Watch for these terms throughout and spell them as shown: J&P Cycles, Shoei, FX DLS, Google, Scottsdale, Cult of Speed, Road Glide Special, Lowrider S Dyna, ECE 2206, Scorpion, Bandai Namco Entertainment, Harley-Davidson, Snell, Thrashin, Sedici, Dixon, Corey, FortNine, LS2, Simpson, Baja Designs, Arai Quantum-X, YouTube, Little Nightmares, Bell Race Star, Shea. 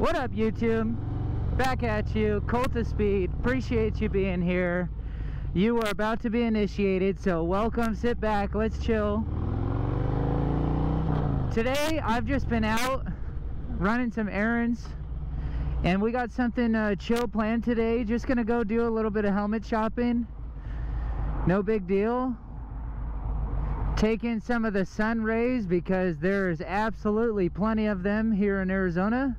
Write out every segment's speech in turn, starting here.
What up, YouTube? Back at you, Cult of Speed. Appreciate you being here. You are about to be initiated, so welcome, sit back, let's chill. Today, I've just been out running some errands, and we got something chill planned today. Just gonna go do a little bit of helmet shopping. No big deal. Take in some of the sun rays because there's absolutely plenty of them here in Arizona.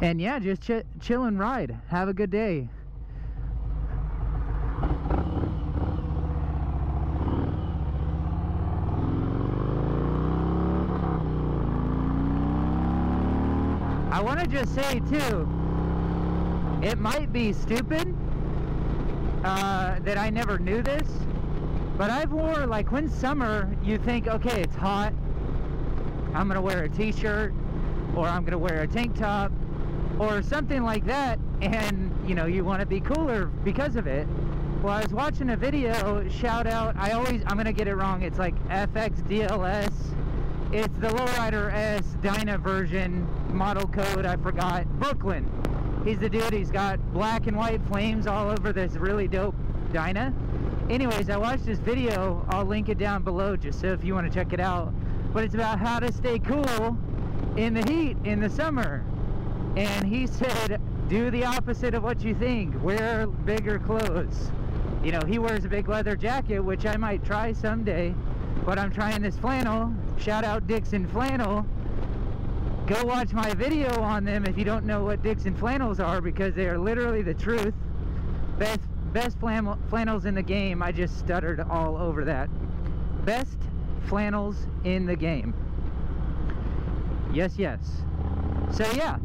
And yeah, just chill and ride. Have a good day. I want to just say too, it might be stupid that I never knew this, but I've worn, like, when summer, you think, okay, it's hot, I'm gonna wear a t-shirt, or I'm gonna wear a tank top, or something like that, and, you know, you want to be cooler because of it. Well, I was watching a video, shout out, I'm gonna get it wrong, it's like FX DLS, it's the Lowrider S Dyna version, model code, I forgot, Brooklyn. He's the dude, he's got black and white flames all over this really dope Dyna. Anyways, I watched this video, I'll link it down below just so if you want to check it out, but it's about how to stay cool in the heat in the summer. And he said, do the opposite of what you think, wear bigger clothes. You know, he wears a big leather jacket, which I might try someday, but I'm trying this flannel, shout out Dixon flannel. Go watch my video on them if you don't know what Dixon flannels are, because they are literally the truth. Best flannels in the game. I just stuttered all over that. Best flannels in the game. Yes, yes. So yeah,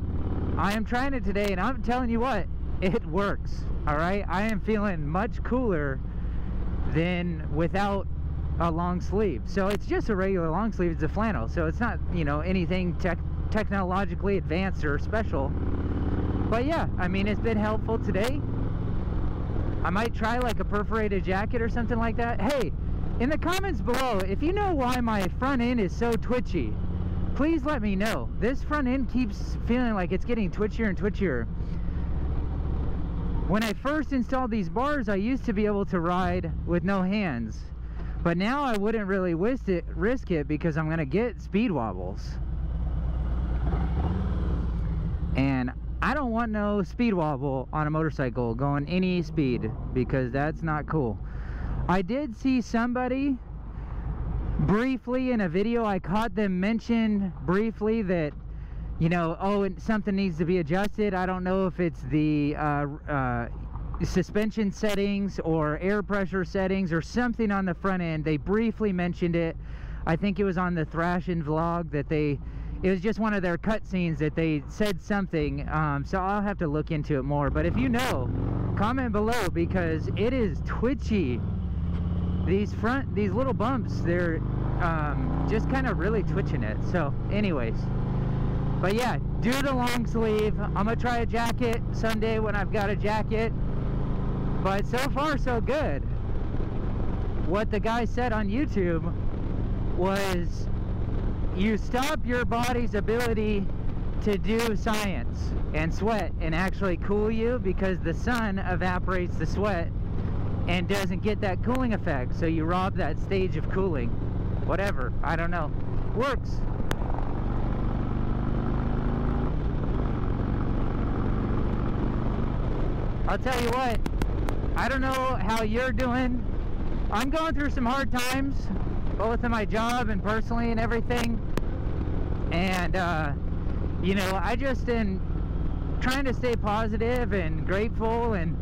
I am trying it today, and I'm telling you what, it works. Alright, I am feeling much cooler than without a long sleeve. So it's just a regular long sleeve, it's a flannel. So it's not, you know, anything technologically advanced or special. But yeah, I mean, it's been helpful today. I might try like a perforated jacket or something like that. Hey, in the comments below, if you know why my front end is so twitchy, please let me know. This front end keeps feeling like it's getting twitchier and twitchier. When I first installed these bars, I used to be able to ride with no hands, but now I wouldn't really risk it because I'm gonna get speed wobbles, and I don't want no speed wobble on a motorcycle going any speed, because that's not cool. I did see somebody briefly in a video, I caught them mention briefly that, you know, oh, and something needs to be adjusted. I don't know if it's the suspension settings or air pressure settings or something on the front end. They briefly mentioned it. I think it was on the Thrashin vlog that they... It was just one of their cutscenes that they said something, so I'll have to look into it more. But if you know, comment below, because it is twitchy. These little bumps, they're just kind of really twitching it. So anyways, but yeah, do the long sleeve. I'm gonna try a jacket someday when I've got a jacket, but so far so good. What the guy said on YouTube was, you stop your body's ability to do science and sweat and actually cool you, because the sun evaporates the sweat and doesn't get that cooling effect, so you rob that stage of cooling. Whatever, I don't know. Works. I'll tell you what, I don't know how you're doing. I'm going through some hard times, both in my job and personally and everything. And you know, I just am trying to stay positive and grateful, and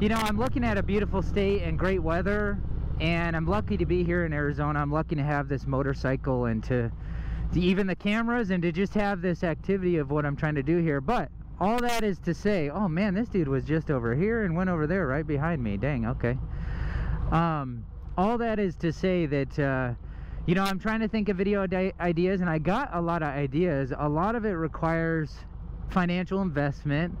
you know, I'm looking at a beautiful state and great weather, and I'm lucky to be here in Arizona. I'm lucky to have this motorcycle and to even the cameras and to just have this activity of what I'm trying to do here. But all that is to say, oh man, this dude was just over here and went over there right behind me. Dang, okay. All that is to say that, you know, I'm trying to think of video ideas, and I got a lot of ideas. A lot of it requires financial investment,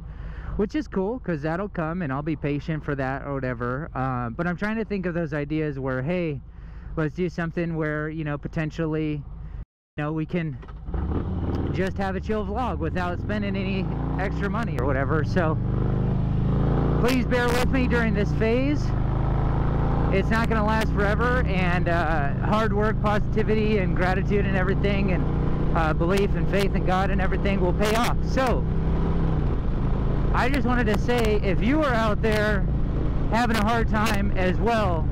which is cool, because that'll come and I'll be patient for that or whatever. But I'm trying to think of those ideas where, hey, let's do something where, you know, potentially, you know, we can just have a chill vlog without spending any extra money or whatever. So please bear with me during this phase. It's not going to last forever, and hard work, positivity, and gratitude and everything, and belief and faith in God and everything will pay off. So I just wanted to say, if you are out there having a hard time as well,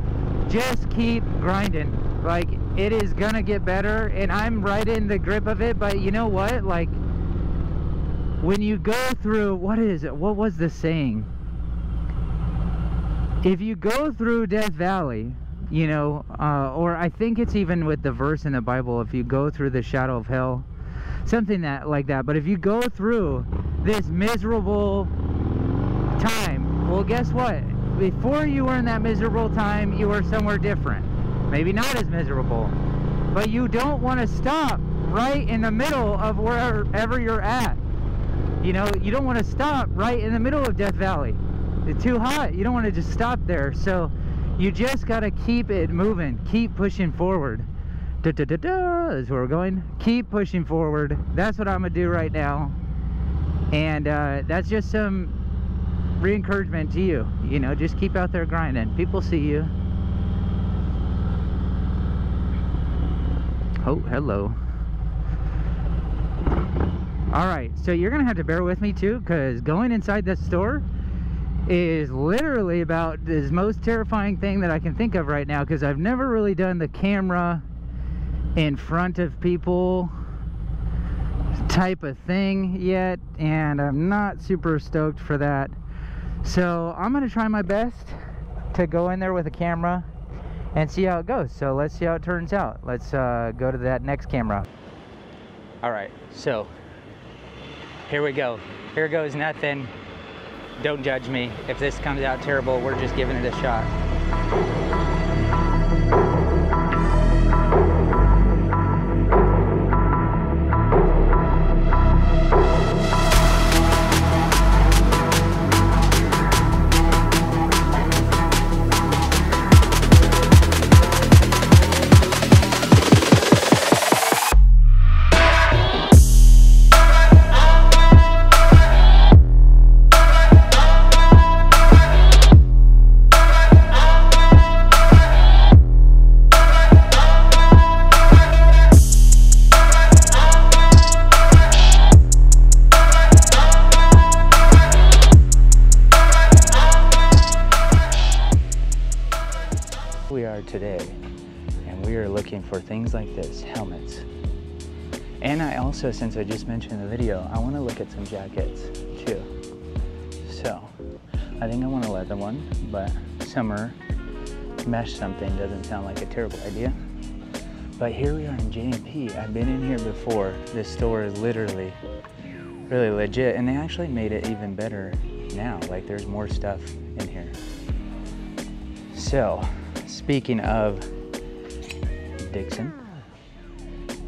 just keep grinding. Like, it is gonna get better, and I'm right in the grip of it. But you know what, like, when you go through, what is it, what was the saying, if you go through Death Valley, you know, or I think it's even with the verse in the Bible, if you go through the shadow of hell, something that like that. But if you go through this miserable time, well, guess what, before you were in that miserable time, you were somewhere different, maybe not as miserable. But you don't want to stop right in the middle of wherever you're at. You know, you don't want to stop right in the middle of Death Valley. It's too hot. You don't want to just stop there. So you just got to keep it moving, keep pushing forward. Da, da, da, da, is where we're going. Keep pushing forward. That's what I'm gonna do right now. And that's just some re-encouragement to you. You know, just keep out there grinding. People see you. Oh, hello. Alright, so you're gonna have to bear with me too, because going inside this store is literally about the most terrifying thing that I can think of right now, because I've never really done the camera in front of people type of thing yet, and I'm not super stoked for that. So I'm gonna try my best to go in there with a camera and see how it goes. So let's see how it turns out. Let's go to that next camera. All right, so here we go. Here goes nothing. Don't judge me. If this comes out terrible, we're just giving it a shot. Today, and we are looking for things like this, helmets. And I also, since I just mentioned the video, I want to look at some jackets too. So I think I want a leather one, but summer mesh something doesn't sound like a terrible idea. But here we are in J&P. I've been in here before. This store is literally really legit, and they actually made it even better now. Like, there's more stuff in here. So speaking of Dixon,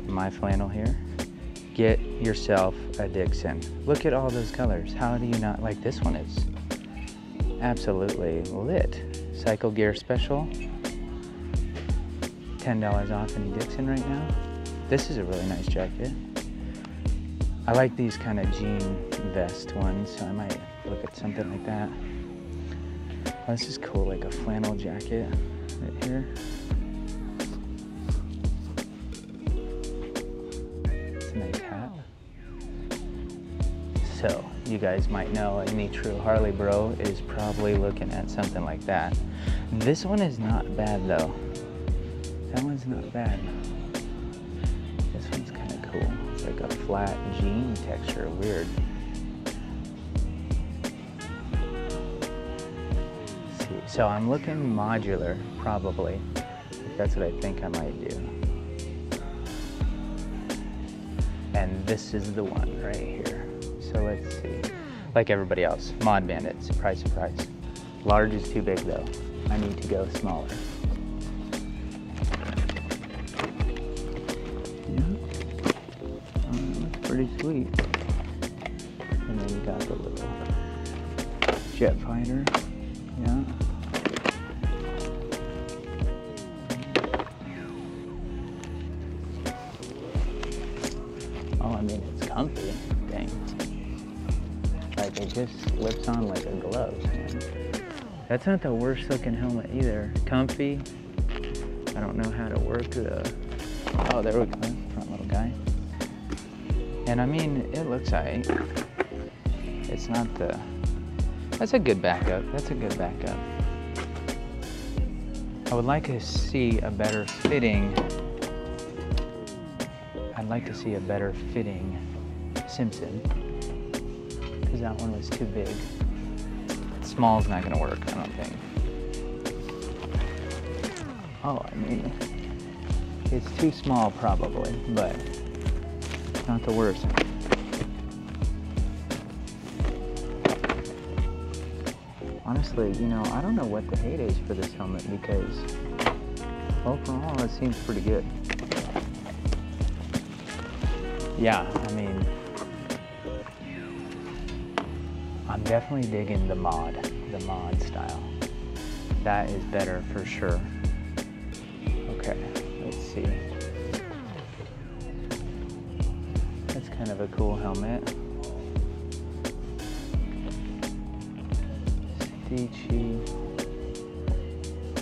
my flannel here, get yourself a Dixon. Look at all those colors. How do you not like this one? Is absolutely lit. Cycle gear special, $10 off any Dixon right now. This is a really nice jacket. I like these kind of jean vest ones, so I might look at something like that. Oh, this is cool, like a flannel jacket right here. It's a nice hat. So you guys might know, any true Harley bro is probably looking at something like that. This one is not bad though. That one's not bad. This one's kind of cool. It's like a flat jean texture, weird. So I'm looking modular, probably. That's what I think I might do. And this is the one right here. So let's see. Like everybody else, Mod Bandit, surprise, surprise. Large is too big though. I need to go smaller. Yeah, that's pretty sweet. And then you got the little jet fighter, yeah. Oh, I mean, it's comfy. Dang. Like, it just slips on like a glove, man. That's not the worst looking helmet either. Comfy. I don't know how to work the... Oh, there we go. Front little guy. And I mean, it looks alright. It's not the... That's a good backup. That's a good backup. I would like to see a better fitting. I'd like to see a better fitting Simpson, because that one was too big. Small's not gonna work, I don't think. Oh, I mean, it's too small probably, but not the worst. Honestly, you know, I don't know what the hate is for this helmet, because overall it seems pretty good. Yeah, I mean, I'm definitely digging the mod style. That is better for sure. Okay, let's see. That's kind of a cool helmet. Sedici.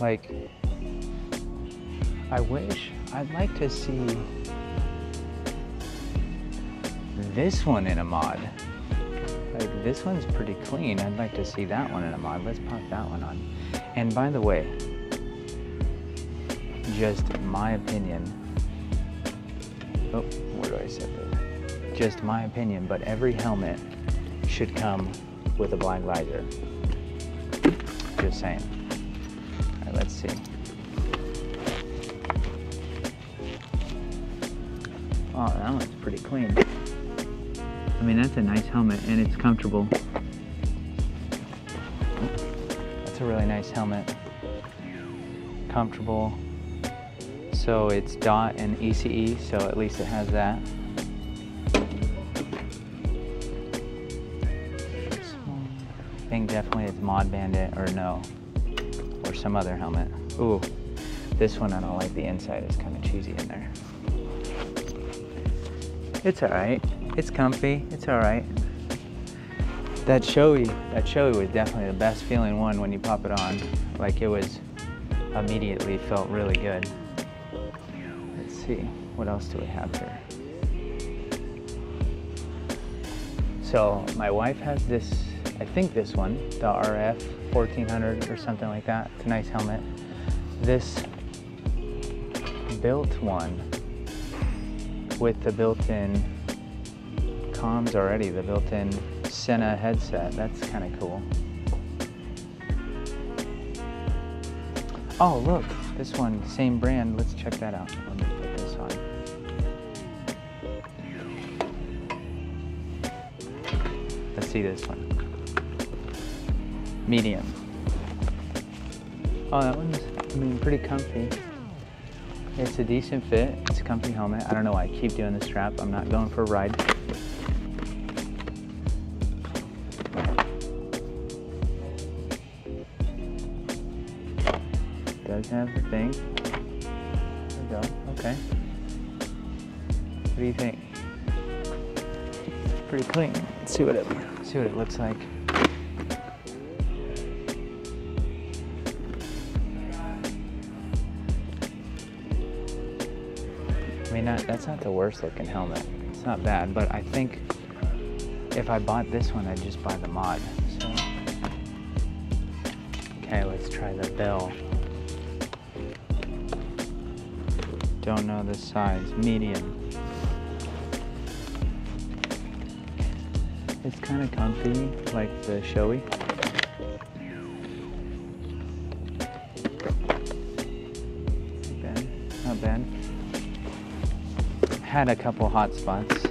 Like, I wish, I'd like to see this one in a mod. Like, this one's pretty clean. I'd like to see that one in a mod. Let's pop that one on. And by the way, just my opinion. Oh, where do I set that? Just my opinion, but every helmet should come with a blind visor. Just saying. All right, let's see. Oh, that one's pretty clean. I mean, that's a nice helmet, and it's comfortable. That's a really nice helmet. Comfortable. So it's DOT and ECE, so at least it has that. I think definitely it's Mod Bandit or no, or some other helmet. Ooh, this one I don't like. The inside is kind of cheesy in there. It's all right. It's comfy. It's all right. That Shoei was definitely the best feeling one when you pop it on. Like, it was immediately felt really good. Let's see, what else do we have here? So my wife has this, I think this one, the RF 1400 or something like that. It's a nice helmet. This built one with the built-in comms already, the built-in Senna headset. That's kind of cool. Oh, look, this one, same brand. Let's check that out. Let me put this on. Let's see this one. Medium. Oh, that one's, I mean, pretty comfy. It's a decent fit. It's a comfy helmet. I don't know why I keep doing the strap. I'm not going for a ride. It does have the thing. There we go. Okay. What do you think? It's pretty clean. Let's see what it looks like. I mean, that's not the worst looking helmet. It's not bad, but I think if I bought this one, I'd just buy the mod. So. Okay, let's try the Bell. Don't know the size. Medium. It's kind of comfy, like the Shoei. Not bad. Not bad. Had a couple hot spots.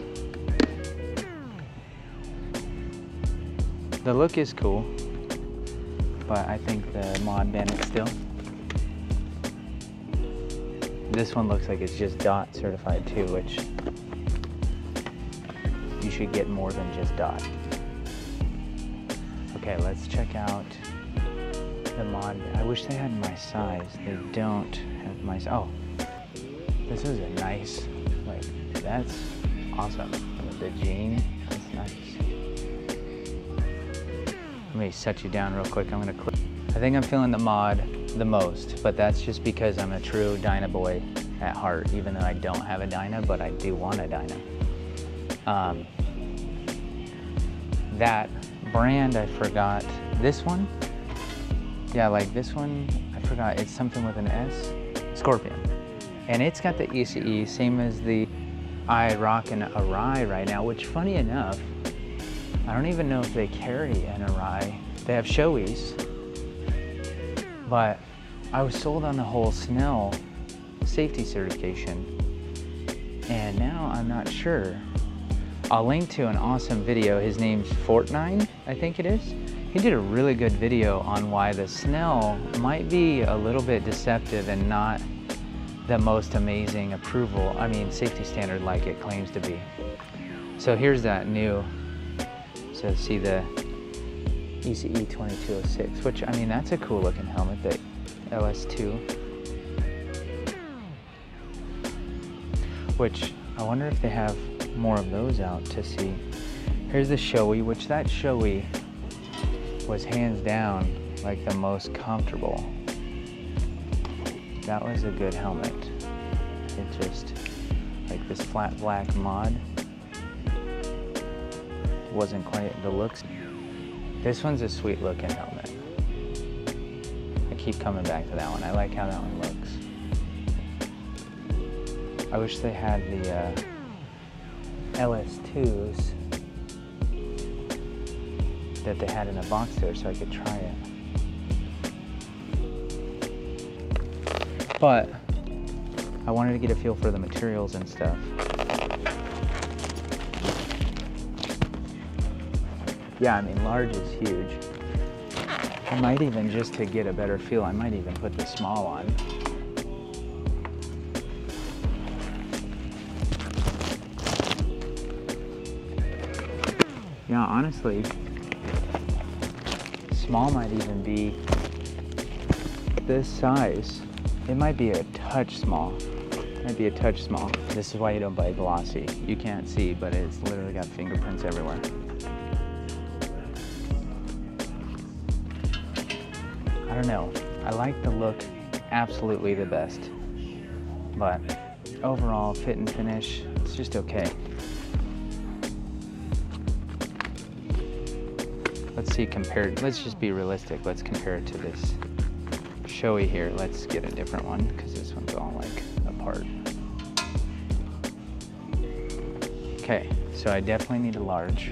The look is cool, but I think the Mod Bandit still. This one looks like it's just DOT certified too, which you should get more than just DOT. Okay, let's check out the Mod. I wish they had my size. They don't have my size. Oh, this is a nice. That's awesome. The jean, that's nice. Let me set you down real quick. I'm gonna click. I think I'm feeling the mod the most, but that's just because I'm a true Dyna boy at heart, even though I don't have a Dyna, but I do want a Dyna. That brand, I forgot this one. Yeah, like this one, I forgot. It's something with an S. Scorpion. And it's got the ECE, same as the I rock an Arai right now, which funny enough, I don't even know if they carry an Arai. They have Shoeis, but I was sold on the whole Snell safety certification, and now I'm not sure. I'll link to an awesome video. His name's FortNine, I think it is. He did a really good video on why the Snell might be a little bit deceptive and not the most amazing approval, I mean safety standard like it claims to be. So here's that new, so see the ECE 2206, which I mean that's a cool looking helmet, that LS2. Which I wonder if they have more of those out to see. Here's the Shoei, which that Shoei was hands down like the most comfortable. That was a good helmet. It just, like this flat black mod, wasn't quite the looks. This one's a sweet looking helmet. I keep coming back to that one. I like how that one looks. I wish they had the LS2s that they had in a box there so I could try it. But I wanted to get a feel for the materials and stuff. Yeah, I mean, large is huge. I might even, just to get a better feel, I might even put the small on. Yeah, honestly, small might even be this size. It might be a touch small. This is why you don't buy glossy. You can't see, but it's literally got fingerprints everywhere. I don't know. I like the look absolutely the best, but overall fit and finish, it's just okay. Let's see, compared, let's just be realistic. Let's compare it to this Shoei here. Let's get a different one because this one's all like apart. Okay, so I definitely need a large.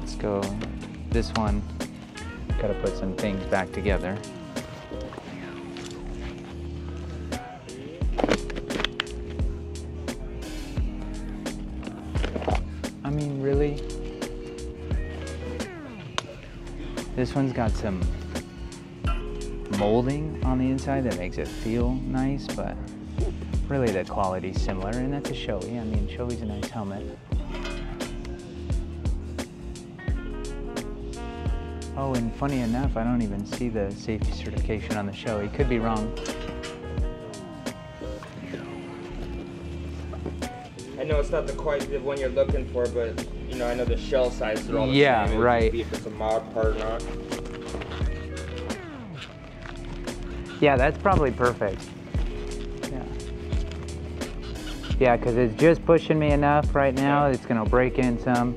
Let's go, this one, gotta put some things back together. This one's got some molding on the inside that makes it feel nice, but really the quality's similar, and that's a Shoei. I mean, Shoei's a nice helmet. Oh, and funny enough, I don't even see the safety certification on the Shoei. Could be wrong. I know it's not quite the one you're looking for, but you know, I know the shell sizes are all the same. Yeah, right. If it's a mod part or not. Yeah, that's probably perfect. Yeah. Yeah, because it's just pushing me enough right now. It's gonna break in some.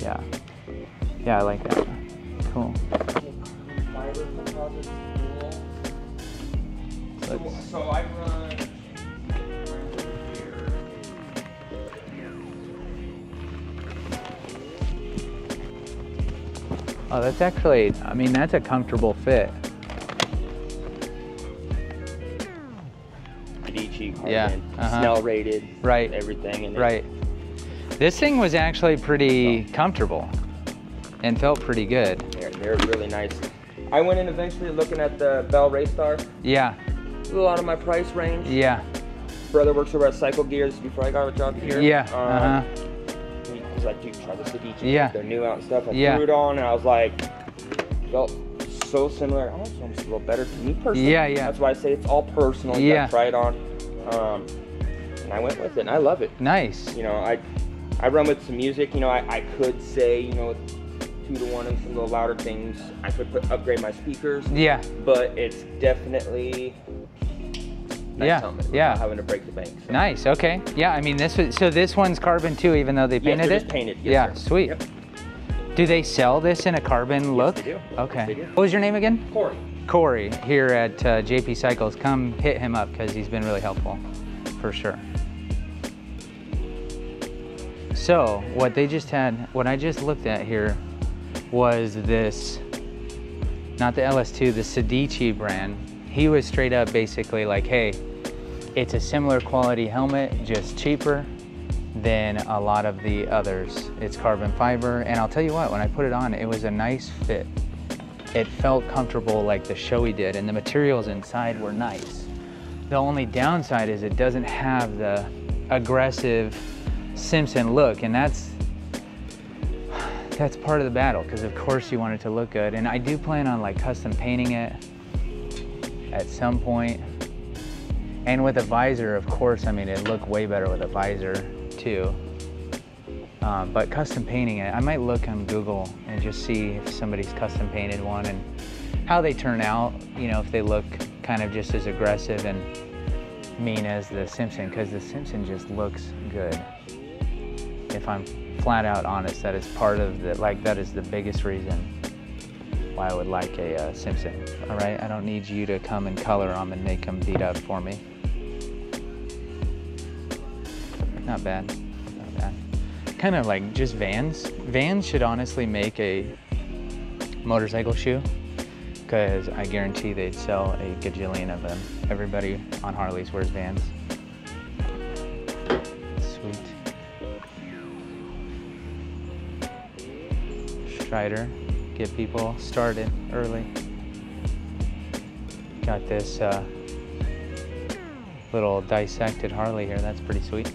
Yeah. Yeah, I like that. Cool. So I run. Oh, that's actually, I mean, that's a comfortable fit. Sedici, yeah, Snell rated, right, everything in it. Right. This thing was actually pretty comfortable and felt pretty good. They're really nice. I went in eventually looking at the Bell Race Star. Yeah. A lot of my price range. Yeah. Brother works over at Cycle Gears before I got a job here. Yeah. Like, dude, try the Sedici. Yeah. They're new out and stuff. I threw it on and I was like, felt so similar. Almost a little better to me personally. Yeah, yeah. That's why I say it's all personal. You gotta try it on. And I went with it, and I love it. Nice. You know, I run with some music. You know, I could say, you know, 2 to 1 and some of the louder things. I could upgrade my speakers. Yeah. But it's definitely nice without having to break the bank. So. Nice. Okay. Yeah. I mean, this was, so this one's carbon too, even though they painted it. Just painted. Yes, yeah. Sir. Sweet. Yep. Do they sell this in a carbon look? They do. Okay. They do. What was your name again? Corey. Corey here at J&P Cycles. Come hit him up because he's been really helpful, for sure. So what they just had, what I just looked at here, was this, not the LS2, the Sedici brand. He was straight up basically like, hey, it's a similar quality helmet, just cheaper than a lot of the others. It's carbon fiber, and I'll tell you what, when I put it on, it was a nice fit. It felt comfortable like the Shoei did, and the materials inside were nice. The only downside is it doesn't have the aggressive Simpson look, and that's part of the battle, because of course you want it to look good, and I do plan on like custom painting it at some point. And with a visor, of course, I mean, it'd look way better with a visor too. But custom painting it, I might look on Google and just see if somebody's custom painted one and how they turn out, you know, if they look kind of just as aggressive and mean as the Simpson, because the Simpson just looks good. If I'm flat out honest, that is part of the, like, that is the biggest reason why I would like a Simpson. All right, I don't need you to come and color them and make them beat up for me. Not bad, not bad. Kind of like just Vans. Vans should honestly make a motorcycle shoe, because I guarantee they'd sell a gajillion of them. Everybody on Harleys wears Vans. Rider, get people started early. Got this little dissected Harley here, that's pretty sweet.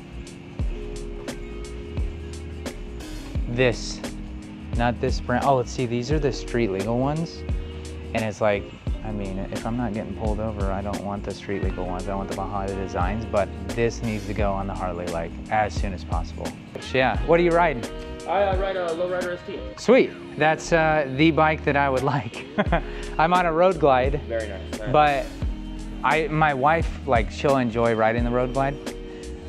This, not this brand, oh, let's see, these are the street legal ones. And it's like, I mean, if I'm not getting pulled over, I don't want the street legal ones, I want the Baja Designs, but this needs to go on the Harley, like, as soon as possible. Yeah, what are you riding? I ride a Lowrider ST. Sweet. That's the bike that I would like. I'm on a Road Glide. Very nice. Very but nice. My wife, like, she'll enjoy riding the Road Glide.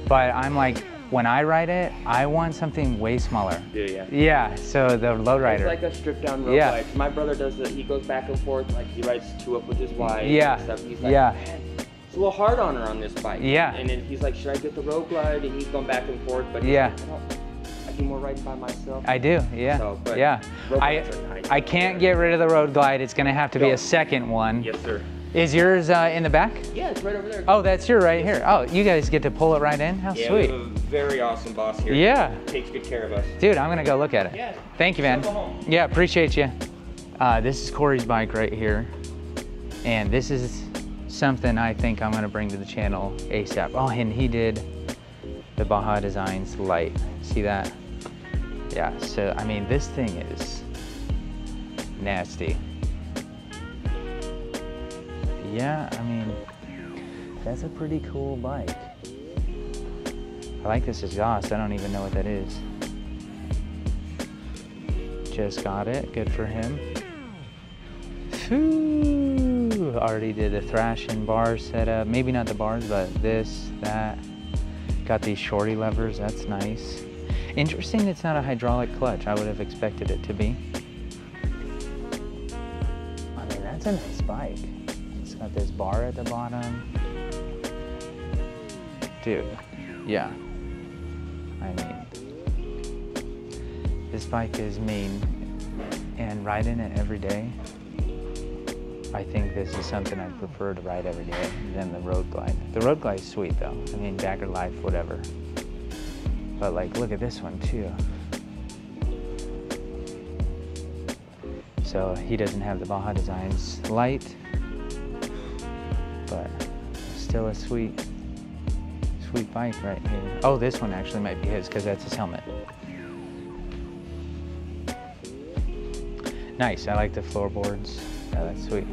But I'm like, when I ride it, I want something way smaller. Yeah, so the Lowrider. It's like a stripped down Road Glide. My brother does it. He goes back and forth. Like, he rides two up with his wife. And stuff. He's like, man, it's a little hard on her on this bike. And then he's like, should I get the Road Glide? And he's going back and forth. But like, more riding by myself. I do, yeah. So, I can't get rid of the Road Glide. It's gonna have to be a second one. Yes, sir. Is yours in the back? Yeah, it's right over there. Oh, that's your right here. Oh, you guys get to pull it right in? How sweet. We have a very awesome boss here. Takes good care of us. Dude, I'm gonna go look at it. Thank you, man. Yeah, appreciate you. This is Corey's bike right here. And this is something I think I'm gonna bring to the channel ASAP. Oh, and he did the Baja Designs Light. See that? Yeah, so I mean, this thing is nasty. Yeah, I mean, that's a pretty cool bike. I like this exhaust. I don't even know what that is. Just got it. Good for him. Whew. Already did the Thrashin bar setup. Maybe not the bars, but this, that. Got these shorty levers. That's nice. Interesting, it's not a hydraulic clutch. I would have expected it to be. I mean, that's a nice bike. It's got this bar at the bottom. Dude, yeah. I mean, this bike is mean, and riding it every day, I think this is something I prefer to ride every day than the Road Glide. The Road Glide is sweet though. I mean, Dagger Life, whatever. But like, look at this one too. So he doesn't have the Baja Designs Light, but still a sweet, sweet bike right here. Oh, this one actually might be his because that's his helmet. Nice, I like the floorboards. Oh, that's sweet.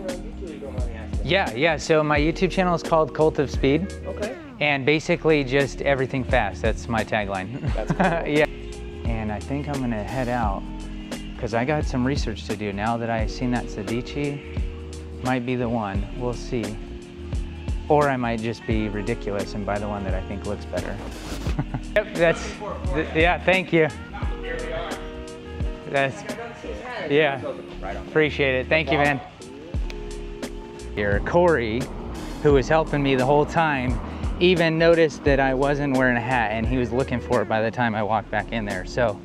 Yeah, so my YouTube channel is called Cult of Speed. Okay. And basically just everything fast. That's my tagline. That's cool. Yeah. And I think I'm gonna head out because I got some research to do now that I've seen that Sedici might be the one. We'll see. Or I might just be ridiculous and buy the one that I think looks better. Yep, that's, yeah, thank you. That's, yeah, appreciate it. Thank you, man. Here, Corey, who was helping me the whole time, even noticed that I wasn't wearing a hat and he was looking for it by the time I walked back in there. So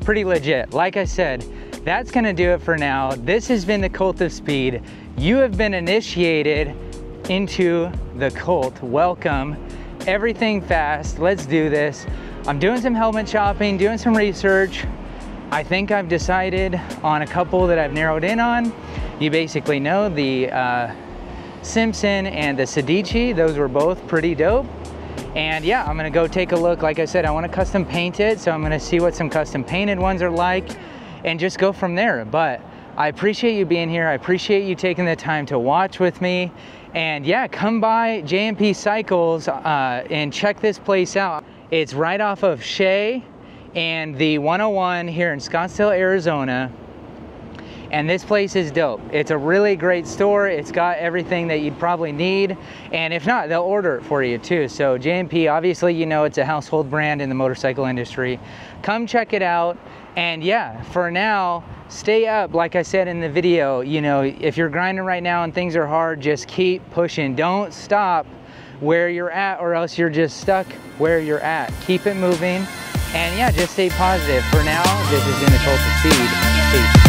pretty legit. Like I said, that's gonna do it for now. This has been the Cult of Speed. You have been initiated into the cult. Welcome. Everything fast. Let's do this. I'm doing some helmet shopping, doing some research. I think I've decided on a couple that I've narrowed in on. You basically know the Simpson and the Sedici. Those were both pretty dope. And yeah, I'm gonna go take a look. Like I said, I wanna custom paint it. So I'm gonna see what some custom painted ones are like and just go from there. But I appreciate you being here. I appreciate you taking the time to watch with me. And yeah, come by J&P Cycles and check this place out. It's right off of Shea and the 101 here in Scottsdale, Arizona. And this place is dope. It's a really great store. It's got everything that you'd probably need. And if not, they'll order it for you too. So J&P, obviously, you know, it's a household brand in the motorcycle industry. Come check it out. And yeah, for now, stay up. Like I said in the video, you know, if you're grinding right now and things are hard, just keep pushing. Don't stop where you're at or else you're just stuck where you're at. Keep it moving. And yeah, just stay positive. For now, this has been the Cult of Speed. Peace.